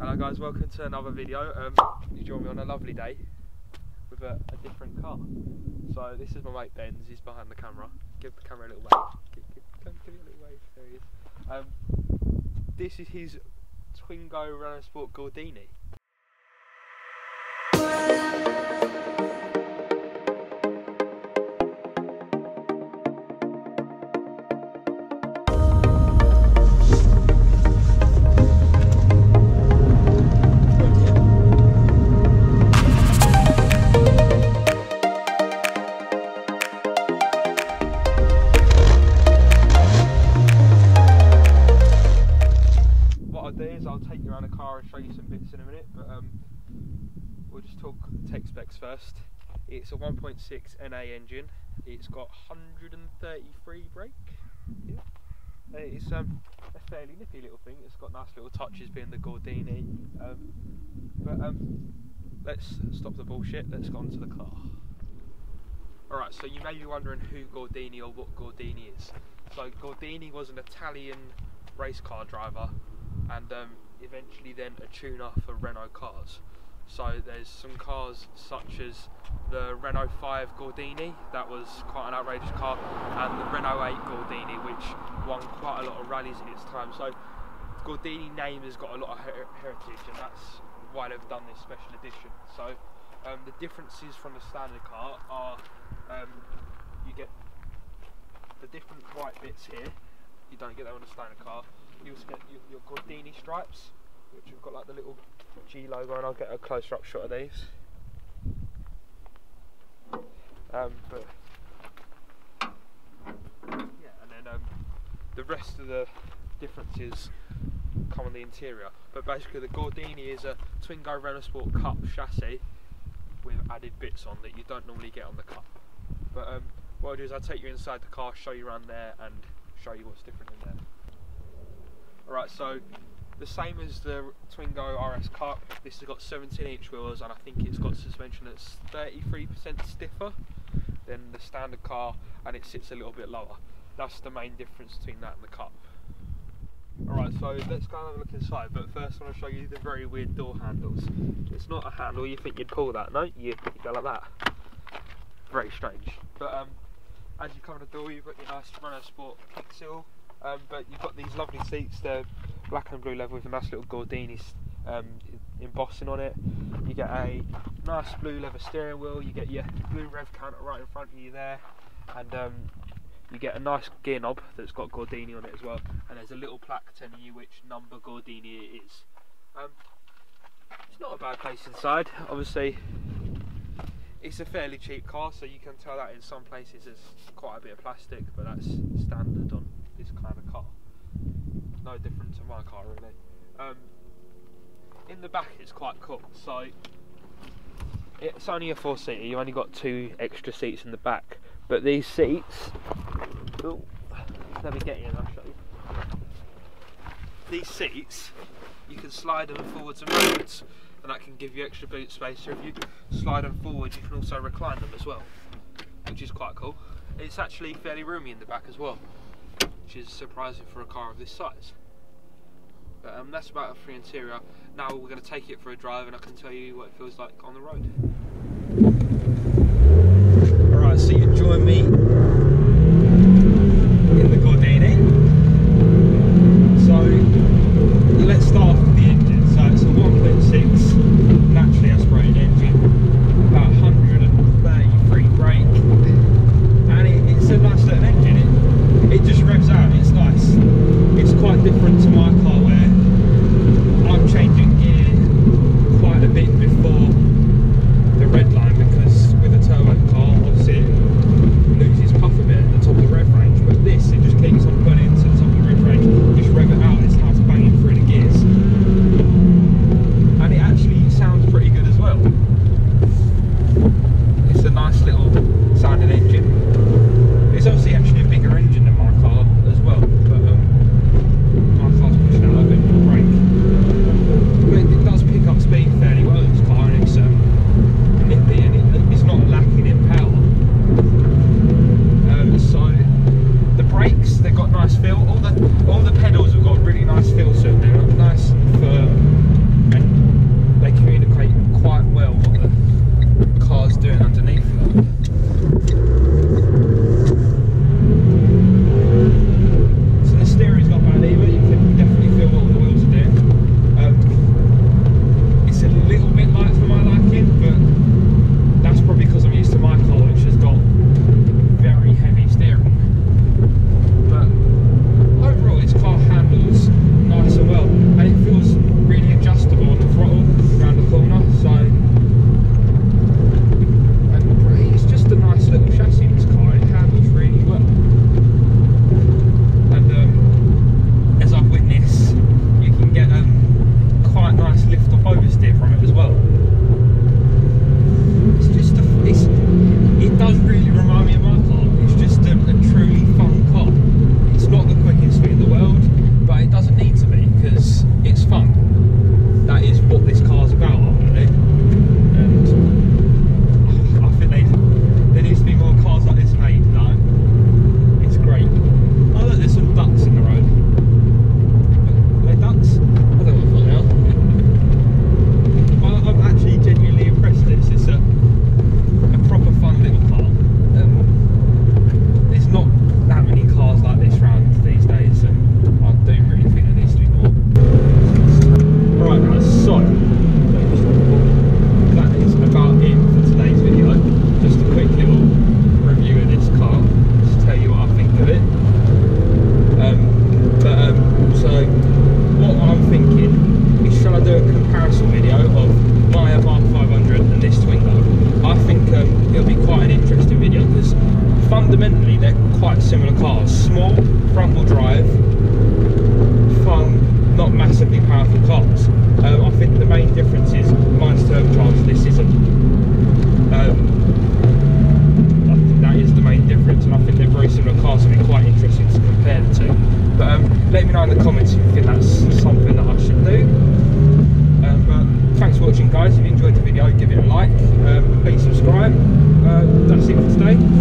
Hello guys, welcome to another video. You join me on a lovely day with a different car. So this is my mate Benz, he's behind the camera. Give the camera a little wave. Give it a little wave, there he is. This is his Twingo Renault Sport Gordini. Show you some bits in a minute, but we'll just talk tech specs first. It's a 1.6 NA engine. It's got 133 brake. Yeah. It's a fairly nippy little thing. It's got nice little touches being the Gordini. Let's stop the bullshit. Let's go on to the car. Alright, so you may be wondering who Gordini or what Gordini is. So Gordini was an Italian race car driver and eventually then a tuner for Renault cars. So there's some cars such as the Renault 5 Gordini, that was quite an outrageous car, and the Renault 8 Gordini, which won quite a lot of rallies in its time. So Gordini name has got a lot of heritage, and that's why they've done this special edition. So the differences from the standard car are you get the different white bits here. You don't get that on the standard car. You also get your Gordini stripes, which have got like the little G logo, and I'll get a closer up shot of these. The rest of the differences come on the interior. But basically, the Gordini is a Twingo Renault Sport Cup chassis with added bits on that you don't normally get on the Cup. But what I'll do is I'll take you inside the car, show you around there, and show you what's different in there. Right, so the same as the Twingo RS Cup, this has got 17-inch wheels, and I think it's got suspension that's 33% stiffer than the standard car, and it sits a little bit lower. That's the main difference between that and the Cup. Alright, so let's go and have a look inside, but first I want to show you the very weird door handles. It's not a handle, you think you'd pull that, no? You go like that. Very strange. But as you come in the door, you've got your nice Renault Sport Pixel. But you've got these lovely seats, they're black and blue leather with a nice little Gordini embossing on it. You get a nice blue leather steering wheel, you get your blue rev counter right in front of you there, and you get a nice gear knob that's got Gordini on it as well, and there's a little plaque telling you which number Gordini it is. It's not a bad place inside, obviously it's a fairly cheap car, so you can tell that in some places there's quite a bit of plastic, but that's standard on this kind of car, no different to my car really. In the back it's quite cool, so it's only a four-seater, you only got two extra seats in the back, but these seats, ooh, let me get in, I'll show you. These seats, you can slide them forwards and backwards, and that can give you extra boot space, so if you slide them forward you can also recline them as well, which is quite cool. It's actually fairly roomy in the back as well, which is surprising for a car of this size. But that's about it for the interior. Now we're going to take it for a drive and I can tell you what it feels like on the road. Alright, so you join me in the Gordini. So let's start off with the engine. So it's a 1.6 naturally aspirated engine, about 133 brake, and it's a nice little engine. It just revs out, it's nice. It's quite different to my car where I'm changing gear quite a bit before the red line, because with a turbo car obviously it loses power. down in the comments if you think that's something that I should do. But thanks for watching, guys. If you enjoyed the video, give it a like, please subscribe. That's it for today.